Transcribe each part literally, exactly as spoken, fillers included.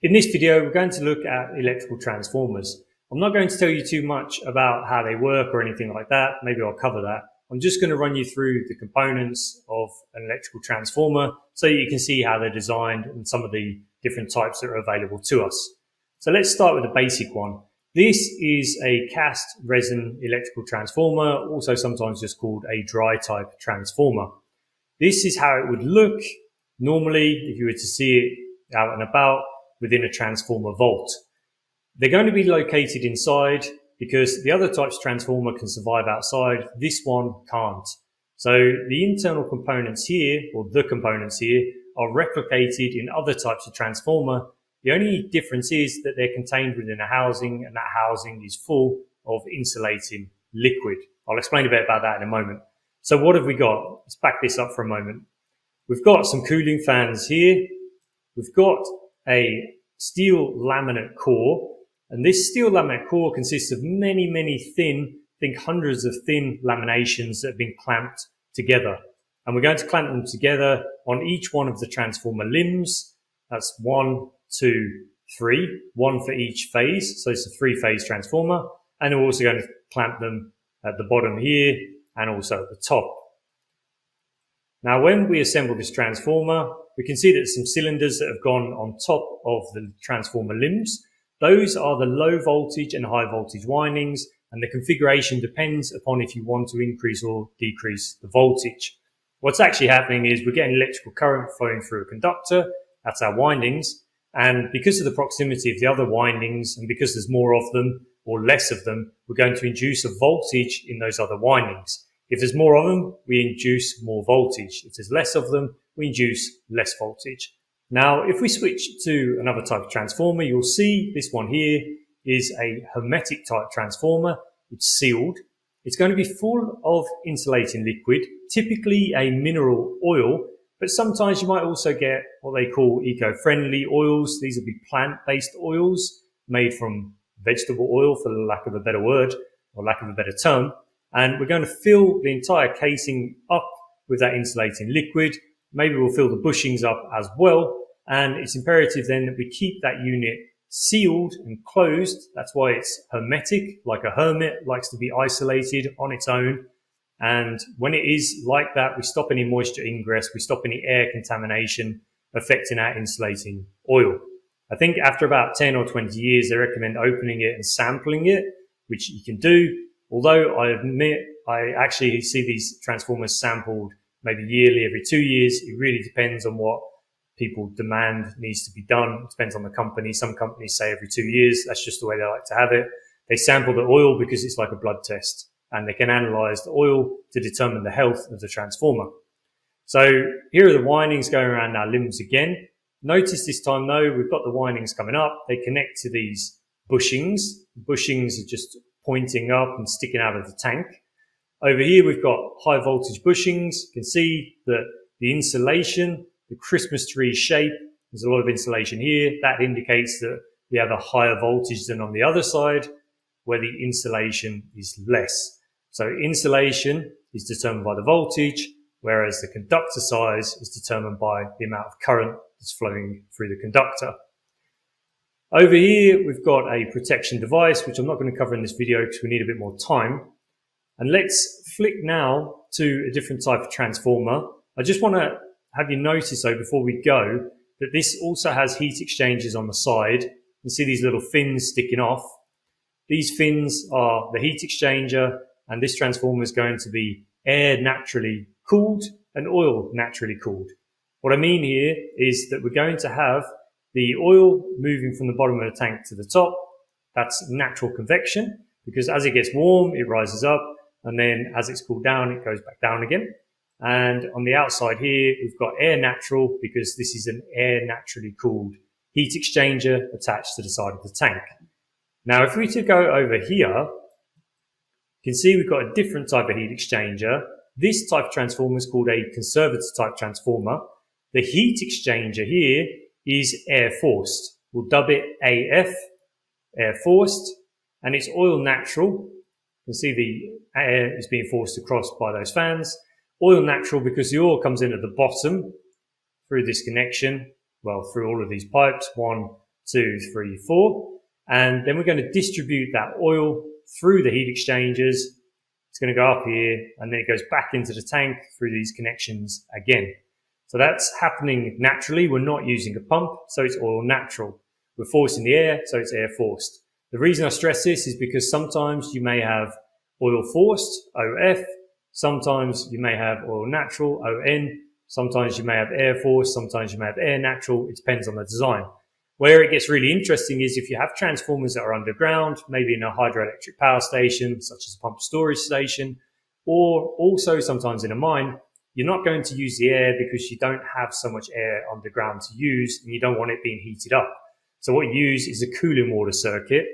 In this video, we're going to look at electrical transformers. I'm not going to tell you too much about how they work or anything like that. Maybe I'll cover that. I'm just going to run you through the components of an electrical transformer so you can see how they're designed and some of the different types that are available to us. So let's start with the basic one. This is a cast resin electrical transformer, also sometimes just called a dry type transformer. This is how it would look normally if you were to see it out and about within a transformer vault. They're going to be located inside because the other types of transformer can survive outside. This one can't. So the internal components here, or the components here, are replicated in other types of transformer. The only difference is that they're contained within a housing, and that housing is full of insulating liquid. I'll explain a bit about that in a moment. So what have we got? Let's back this up for a moment. We've got some cooling fans here. We've got a steel laminate core, and this steel laminate core consists of many, many thin, I think hundreds of thin laminations that have been clamped together. And we're going to clamp them together on each one of the transformer limbs. That's one, two, three, one for each phase. So it's a three phase transformer. And we're also going to clamp them at the bottom here and also at the top. Now, when we assemble this transformer, we can see that some cylinders that have gone on top of the transformer limbs. Those are the low voltage and high voltage windings, and the configuration depends upon if you want to increase or decrease the voltage. What's actually happening is we're getting electrical current flowing through a conductor. That's our windings. And because of the proximity of the other windings, and because there's more of them or less of them, we're going to induce a voltage in those other windings. If there's more of them, we induce more voltage. If there's less of them, we induce less voltage. Now, if we switch to another type of transformer, you'll see this one here is a hermetic type transformer. It's sealed. It's going to be full of insulating liquid, typically a mineral oil, but sometimes you might also get what they call eco-friendly oils. These will be plant-based oils made from vegetable oil, for lack of a better word, or lack of a better term. And we're going to fill the entire casing up with that insulating liquid. Maybe we'll fill the bushings up as well. And it's imperative then that we keep that unit sealed and closed. That's why it's hermetic, like a hermit, likes to be isolated on its own. And when it is like that, we stop any moisture ingress, we stop any air contamination affecting our insulating oil. I think after about ten or twenty years, they recommend opening it and sampling it, which you can do. Although I admit, I actually see these transformers sampled maybe yearly, every two years. It really depends on what people demand needs to be done. It depends on the company. Some companies say every two years. That's just the way they like to have it. They sample the oil because it's like a blood test, and they can analyze the oil to determine the health of the transformer. So here are the windings going around our limbs again. Notice this time though, we've got the windings coming up. They connect to these bushings. The bushings are just pointing up and sticking out of the tank. Over here, we've got high voltage bushings. You can see that the insulation, the Christmas tree shape, there's a lot of insulation here. That indicates that we have a higher voltage than on the other side where the insulation is less. So insulation is determined by the voltage, whereas the conductor size is determined by the amount of current that's flowing through the conductor. Over here, we've got a protection device, which I'm not going to cover in this video because we need a bit more time. And let's flick now to a different type of transformer. I just want to have you notice though, before we go, that this also has heat exchangers on the side. You can see these little fins sticking off. These fins are the heat exchanger, and this transformer is going to be air naturally cooled and oil naturally cooled. What I mean here is that we're going to have the oil moving from the bottom of the tank to the top. That's natural convection, because as it gets warm, it rises up. And then as it's cooled down, it goes back down again. And on the outside here, we've got air natural, because this is an air naturally cooled heat exchanger attached to the side of the tank. Now, if we were to go over here, you can see we've got a different type of heat exchanger. This type of transformer is called a conservator type transformer. The heat exchanger here is air forced. We'll dub it A F, air forced, and it's oil natural. You can see the air is being forced across by those fans. Oil natural, because the oil comes in at the bottom through this connection, well, through all of these pipes, one, two, three, four. And then we're going to distribute that oil through the heat exchangers. It's going to go up here and then it goes back into the tank through these connections again. So that's happening naturally. We're not using a pump, so it's oil natural. We're forcing the air, so it's air forced. The reason I stress this is because sometimes you may have oil forced, O F. Sometimes you may have oil natural, O N. Sometimes you may have air forced. Sometimes you may have air natural. It depends on the design. Where it gets really interesting is if you have transformers that are underground, maybe in a hydroelectric power station, such as a pump storage station, or also sometimes in a mine, you're not going to use the air because you don't have so much air underground to use and you don't want it being heated up. So what you use is a cooling water circuit,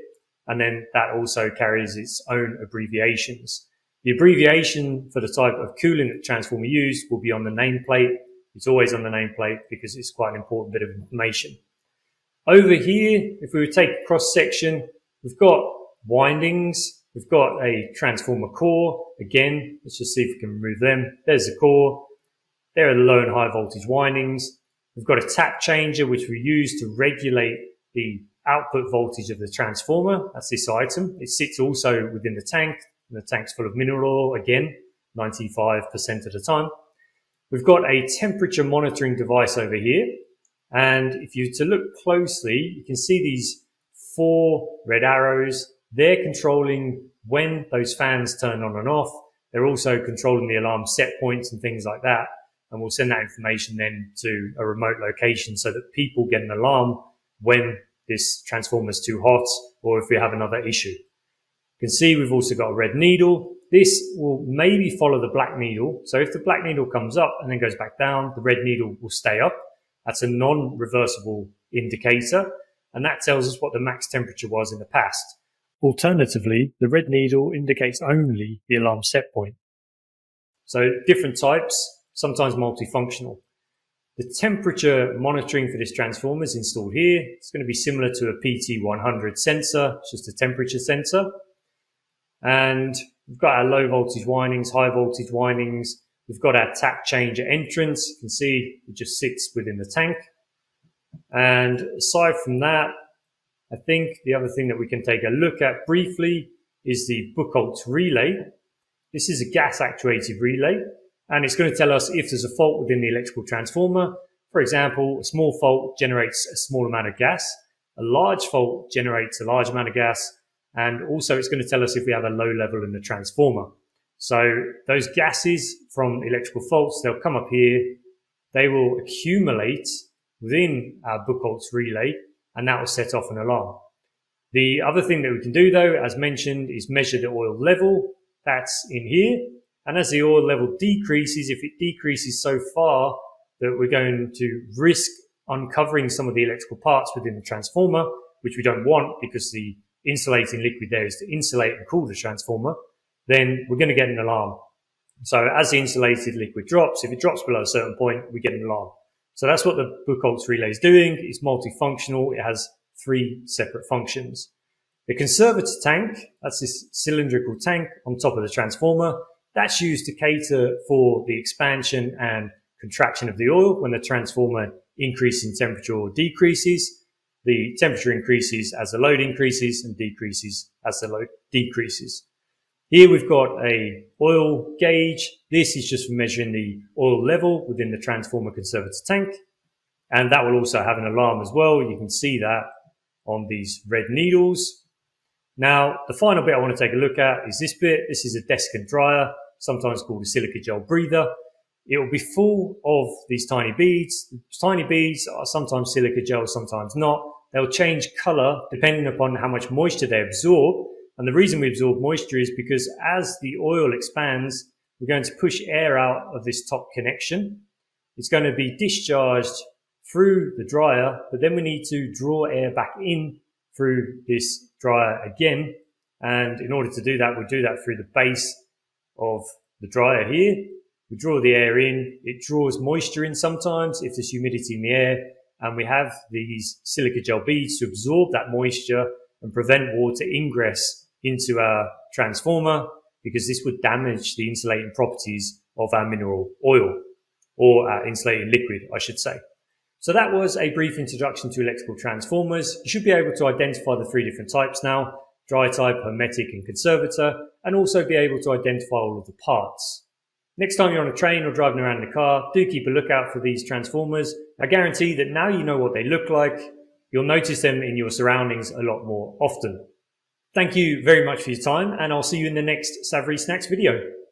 and then that also carries its own abbreviations. The abbreviation for the type of cooling that the transformer used will be on the nameplate. It's always on the nameplate because it's quite an important bit of information. Over here, if we would take a cross section, we've got windings, we've got a transformer core. Again, let's just see if we can remove them. There's the core. There are the low and high voltage windings. We've got a tap changer, which we use to regulate the output voltage of the transformer. That's this item. It sits also within the tank. And the tank's full of mineral oil, again, ninety-five percent of the time. We've got a temperature monitoring device over here. And if you to look closely, you can see these four red arrows. They're controlling when those fans turn on and off. They're also controlling the alarm set points and things like that. And we'll send that information then to a remote location so that people get an alarm when this transformer's too hot or if we have another issue. You can see we've also got a red needle. This will maybe follow the black needle. So if the black needle comes up and then goes back down, the red needle will stay up. That's a non-reversible indicator, and that tells us what the max temperature was in the past. Alternatively, the red needle indicates only the alarm set point. So different types, sometimes multifunctional. The temperature monitoring for this transformer is installed here. It's going to be similar to a P T one hundred sensor. It's just a temperature sensor. And we've got our low voltage windings, high voltage windings. We've got our tap changer entrance. You can see it just sits within the tank. And aside from that, I think the other thing that we can take a look at briefly is the Buchholz relay. This is a gas actuated relay, and it's going to tell us if there's a fault within the electrical transformer. For example, a small fault generates a small amount of gas. A large fault generates a large amount of gas. And also it's going to tell us if we have a low level in the transformer. So those gases from electrical faults, they'll come up here, they will accumulate within our Buchholz relay, and that will set off an alarm. The other thing that we can do though, as mentioned, is measure the oil level. That's in here. And as the oil level decreases, if it decreases so far that we're going to risk uncovering some of the electrical parts within the transformer, which we don't want because the insulating liquid there is to insulate and cool the transformer, then we're going to get an alarm. So as the insulated liquid drops, if it drops below a certain point, we get an alarm. So that's what the Buchholz relay is doing. It's multifunctional. It has three separate functions. The conservator tank, that's this cylindrical tank on top of the transformer. That's used to cater for the expansion and contraction of the oil when the transformer increases in temperature or decreases. The temperature increases as the load increases and decreases as the load decreases. Here we've got a oil gauge. This is just for measuring the oil level within the transformer conservator tank. And that will also have an alarm as well. You can see that on these red needles. Now, the final bit I want to take a look at is this bit. This is a desiccant dryer, sometimes called a silica gel breather. It will be full of these tiny beads. The tiny beads are sometimes silica gel, sometimes not. They'll change color depending upon how much moisture they absorb. And the reason we absorb moisture is because as the oil expands, we're going to push air out of this top connection. It's going to be discharged through the dryer, but then we need to draw air back in through this dryer again. And in order to do that, we'll do that through the base of the dryer here. We draw the air in, it draws moisture in sometimes if there's humidity in the air, and we have these silica gel beads to absorb that moisture and prevent water ingress into our transformer, because this would damage the insulating properties of our mineral oil, or our insulating liquid, I should say. So that was a brief introduction to electrical transformers. You should be able to identify the three different types now: dry type, hermetic and conservator, and also be able to identify all of the parts. Next time you're on a train or driving around in a car, do keep a lookout for these transformers. I guarantee that now you know what they look like, you'll notice them in your surroundings a lot more often. Thank you very much for your time, and I'll see you in the next saVRee Snacks video.